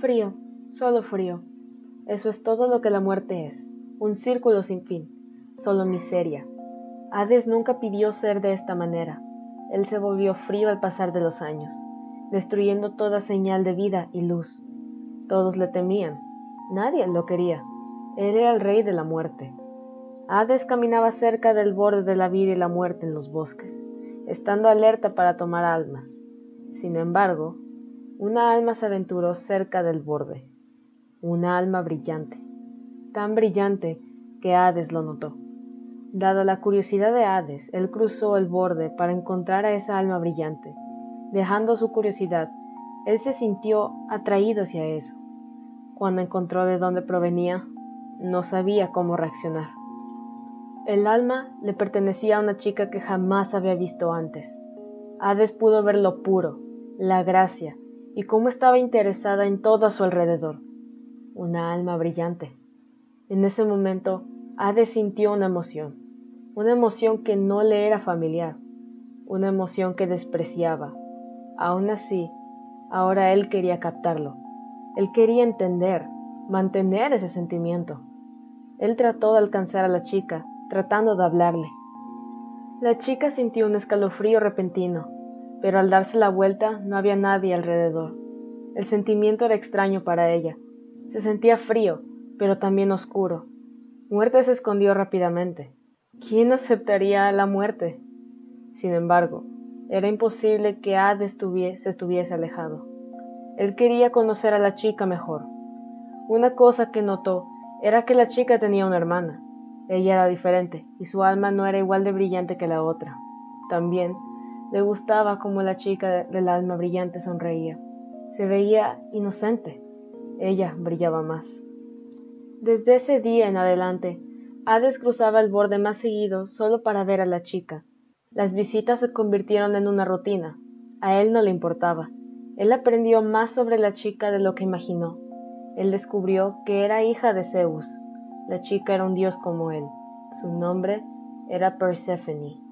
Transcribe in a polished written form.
Frío, solo frío. Eso es todo lo que la muerte es, un círculo sin fin, solo miseria. Hades nunca pidió ser de esta manera. Él se volvió frío al pasar de los años, destruyendo toda señal de vida y luz. Todos le temían, nadie lo quería. Él era el rey de la muerte. Hades caminaba cerca del borde de la vida y la muerte en los bosques, estando alerta para tomar almas. Sin embargo, una alma se aventuró cerca del borde. Una alma brillante, tan brillante que Hades lo notó. Dada la curiosidad de Hades, él cruzó el borde para encontrar a esa alma brillante. Dejando su curiosidad, él se sintió atraído hacia eso. Cuando encontró de dónde provenía, no sabía cómo reaccionar. El alma le pertenecía a una chica que jamás había visto antes. Hades pudo ver lo puro, la gracia, y cómo estaba interesada en todo a su alrededor. Una alma brillante. En ese momento, Hades sintió una emoción que no le era familiar, una emoción que despreciaba. Aún así, ahora él quería captarlo. Él quería entender, mantener ese sentimiento. Él trató de alcanzar a la chica, tratando de hablarle. La chica sintió un escalofrío repentino, pero al darse la vuelta no había nadie alrededor. El sentimiento era extraño para ella. Se sentía frío, pero también oscuro. Muerte se escondió rápidamente. ¿Quién aceptaría a la muerte? Sin embargo, era imposible que Hades se estuviese alejado. Él quería conocer a la chica mejor. Una cosa que notó era que la chica tenía una hermana. Ella era diferente y su alma no era igual de brillante que la otra. También le gustaba cómo la chica del alma brillante sonreía. Se veía inocente. Ella brillaba más. Desde ese día en adelante, Hades cruzaba el borde más seguido solo para ver a la chica. Las visitas se convirtieron en una rutina. A él no le importaba. Él aprendió más sobre la chica de lo que imaginó. Él descubrió que era hija de Zeus. La chica era un dios como él. Su nombre era Persephone.